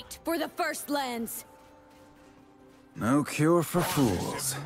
Fight for the First Lands! No cure for fools.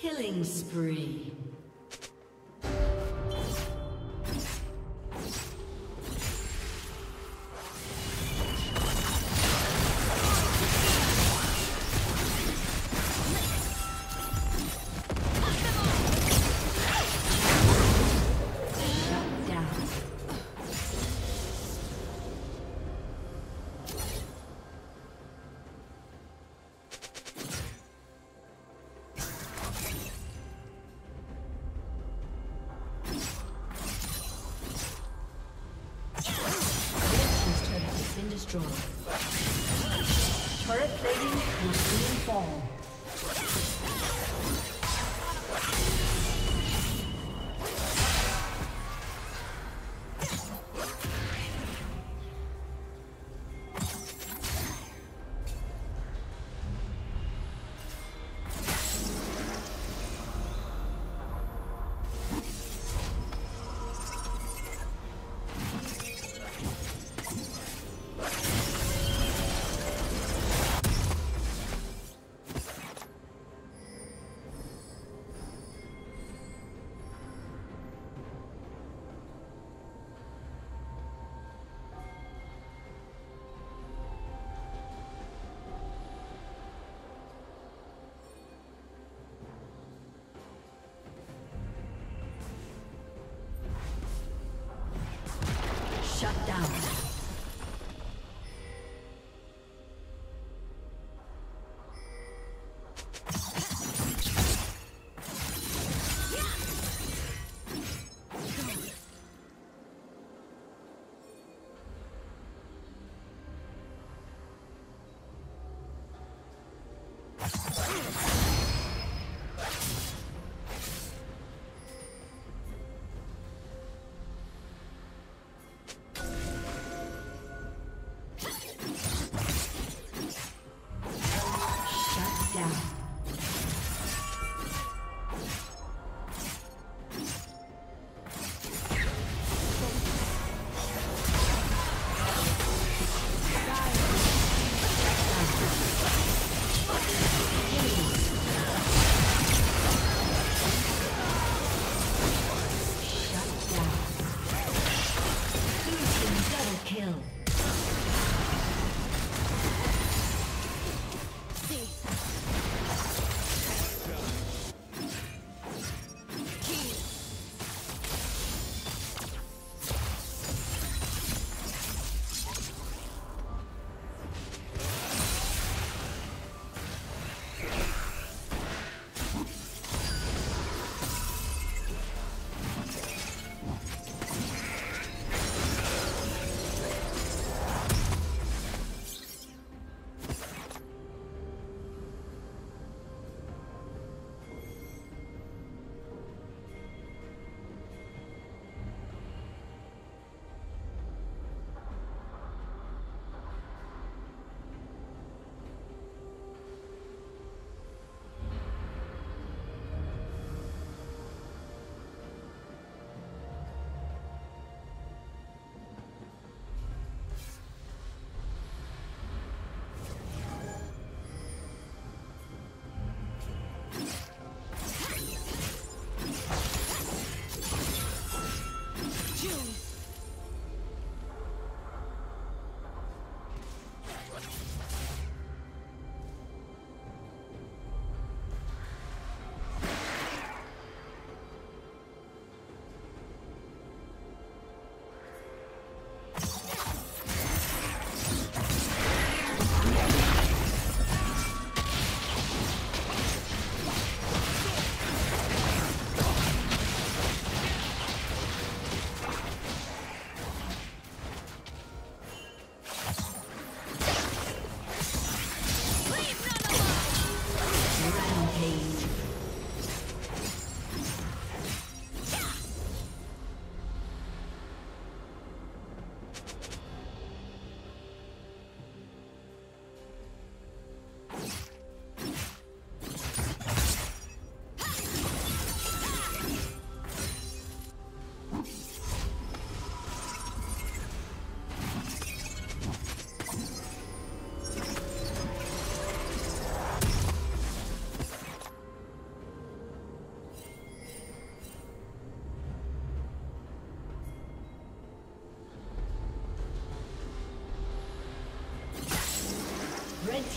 Killing spree. Turret plating will soon fall. Shut down. Red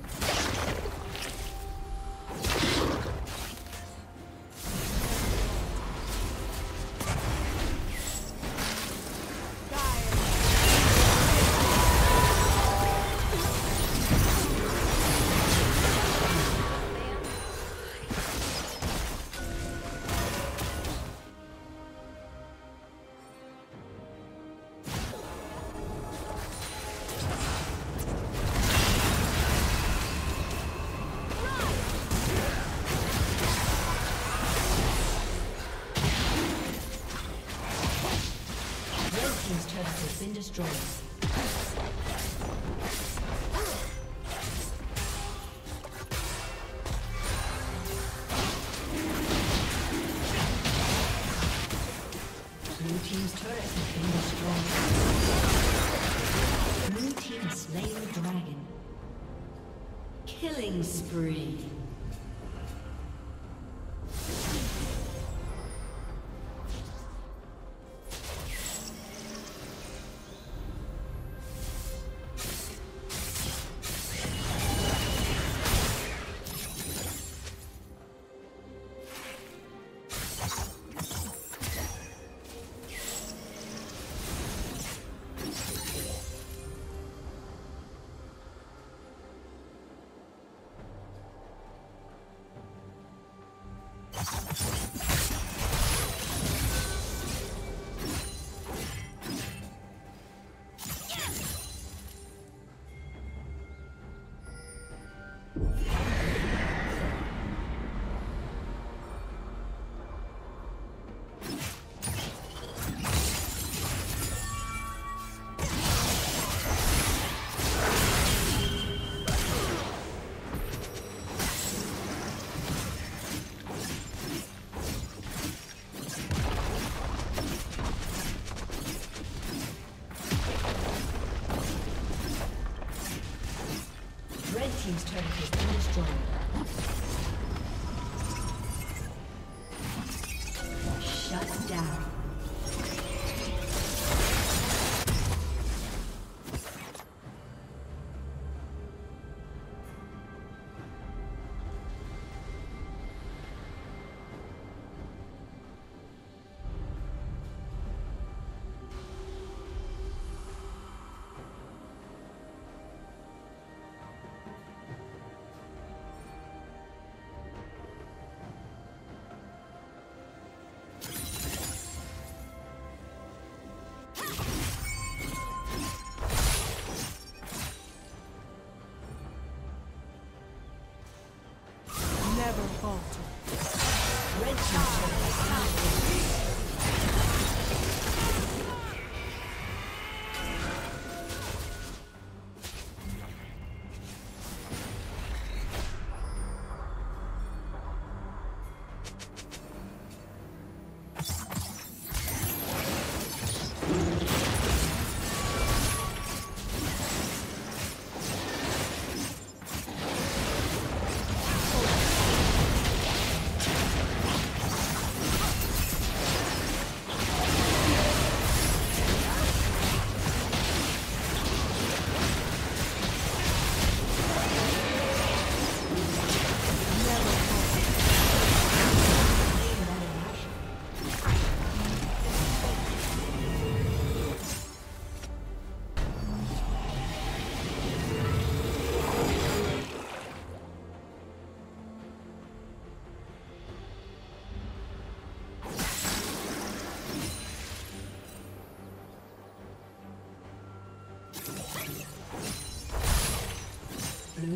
Destroyed. Team's turret has been destroyed. Shut down. Blue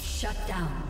Shut down.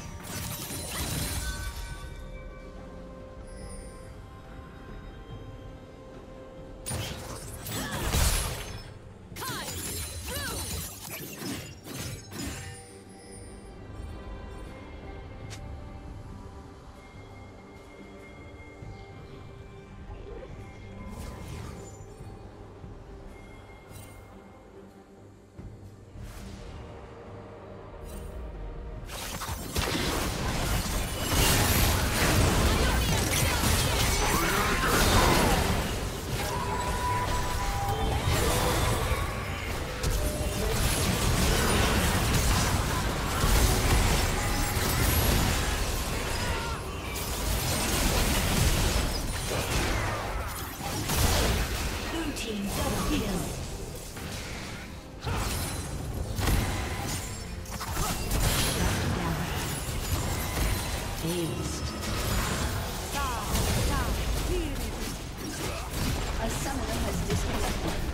A summoner has disconnected.